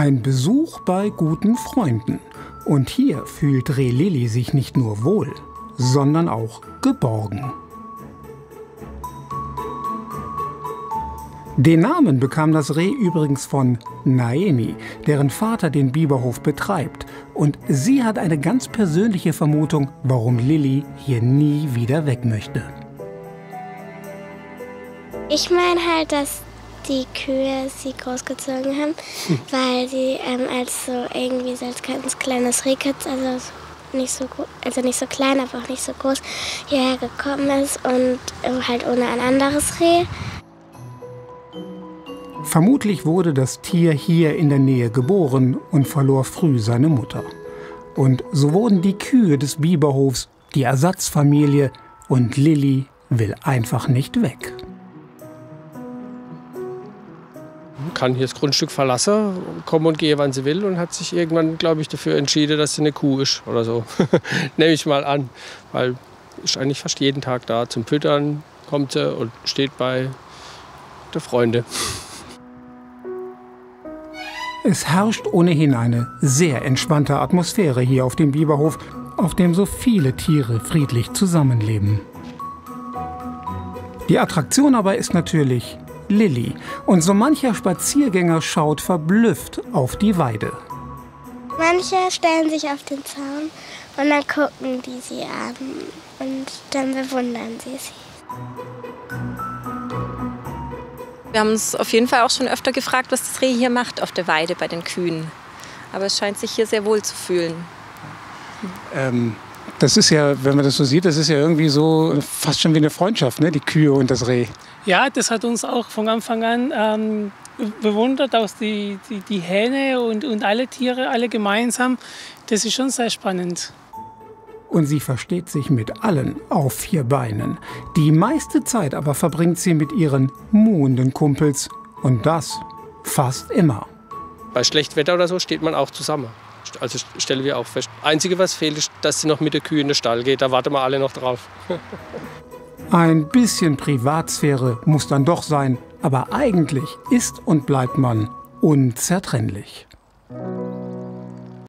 Ein Besuch bei guten Freunden. Und hier fühlt Relili sich nicht nur wohl, sondern auch geborgen. Den Namen bekam das Reh übrigens von Naemi, deren Vater den Biberhof betreibt. Und sie hat eine ganz persönliche Vermutung, warum Lilly hier nie wieder weg möchte. Ich meine halt, dass die Kühe sie großgezogen haben, weil sie als so irgendwie so als ganz kleines Rehkitz, also nicht so klein, aber auch nicht so groß, hierher gekommen ist und halt ohne ein anderes Reh. Vermutlich wurde das Tier hier in der Nähe geboren und verlor früh seine Mutter. Und so wurden die Kühe des Biberhofs die Ersatzfamilie und Lilly will einfach nicht weg. Kann hier das Grundstück verlassen, komme und gehe, wann sie will und hat sich irgendwann, glaube ich, dafür entschieden, dass sie eine Kuh ist oder so. Nehme ich mal an, weil ich eigentlich fast jeden Tag da zum Füttern kommt sie und steht bei der Freunde. Es herrscht ohnehin eine sehr entspannte Atmosphäre hier auf dem Biberhof, auf dem so viele Tiere friedlich zusammenleben. Die Attraktion aber ist natürlich Lilly. Und so mancher Spaziergänger schaut verblüfft auf die Weide. Manche stellen sich auf den Zaun und dann gucken die sie an und dann bewundern sie sie. Wir haben uns auf jeden Fall auch schon öfter gefragt, was das Reh hier macht auf der Weide bei den Kühen. Aber es scheint sich hier sehr wohl zu fühlen. Das ist ja, wenn man das so sieht, das ist ja irgendwie so fast schon wie eine Freundschaft, ne? Die Kühe und das Reh. Ja, das hat uns auch von Anfang an bewundert, auch die Hähne und alle Tiere, alle gemeinsam. Das ist schon sehr spannend. Und sie versteht sich mit allen auf 4 Beinen. Die meiste Zeit aber verbringt sie mit ihren muhenden Kumpels. Und das fast immer. Bei schlechtem Wetter oder so steht man auch zusammen. Also stellen wir auch fest. Einzige, was fehlt, ist, dass sie noch mit der Kühe in den Stall geht. Da warten wir alle noch drauf. Ein bisschen Privatsphäre muss dann doch sein. Aber eigentlich ist und bleibt man unzertrennlich.